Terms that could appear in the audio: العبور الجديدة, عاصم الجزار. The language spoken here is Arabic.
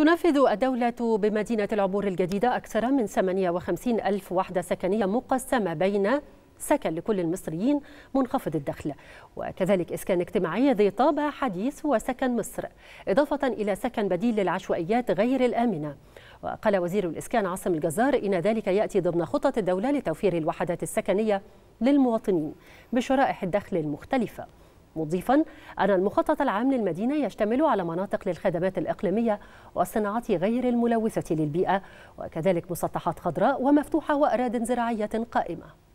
تنفذ الدولة بمدينة العبور الجديدة أكثر من 58 ألف وحدة سكنية مقسمة بين سكن لكل المصريين منخفض الدخل، وكذلك إسكان اجتماعي ذي طابع حديث وسكن مصر، إضافة إلى سكن بديل للعشوائيات غير الآمنة. وقال وزير الإسكان عاصم الجزار إن ذلك يأتي ضمن خطط الدولة لتوفير الوحدات السكنية للمواطنين بشرائح الدخل المختلفة، مضيفا أن المخطط العام للمدينة يشتمل على مناطق للخدمات الإقليمية والصناعات غير الملوثة للبيئة، وكذلك مسطحات خضراء ومفتوحة وأراضٍ زراعية قائمة.